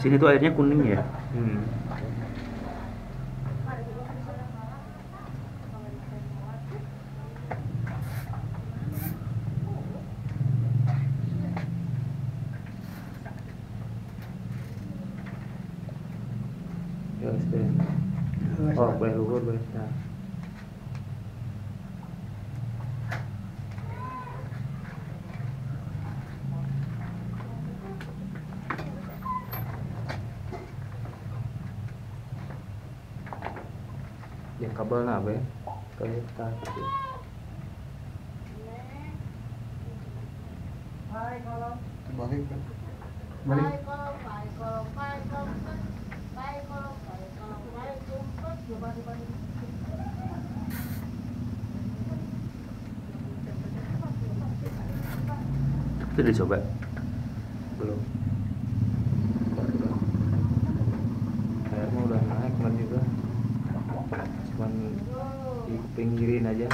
Sini tuh airnya kuning ya. Oh, boleh luhur, boleh. Yang kabel nak apa ya? Kabel tak gitu. Balik kan? Balik. Itu dicoba? Belum. Airnya udah naik kan juga. Cuman dipinggirin aja.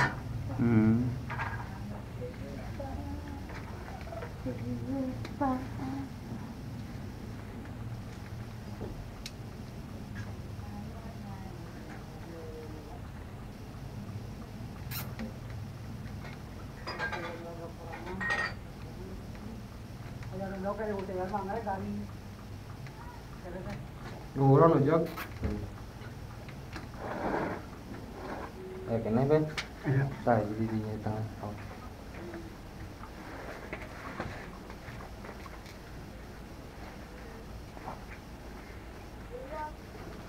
Ngurang loh Jok. Eh kena Ben? Iya. Tadi dirinya tangan.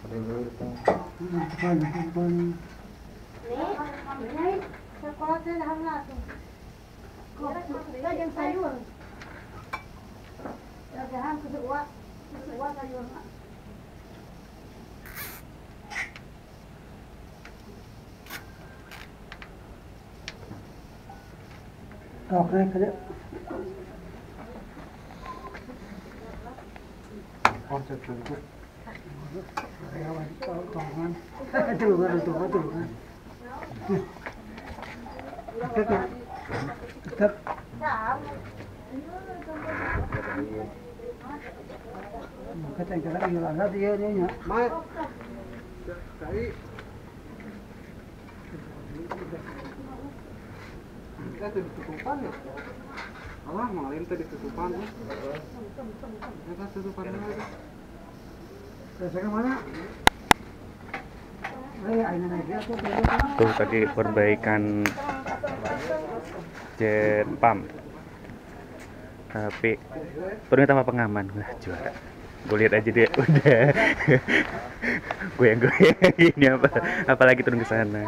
Ada dulu tangan. Nih, sekolah saya dah melatih. Kita yang sayur. Jangan kedua sayur. Tok naik aja. Konsep itu. Ya wajib tahu tangan. Itu kan. Tetap. Maka tenggelam hilangnya dia ni ya. Mai. Tadi. Kita tu ditutupan ya. Allah malam tadi ditutupan ya. Kita tutupan lagi. Saya mana? Tuh tadi perbaikan jet pump. Tapi perlu tambah pengaman. Wah juara. Gue lihat aja deh udah. Goyang-goyang ini apa? Apalagi turun ke sana.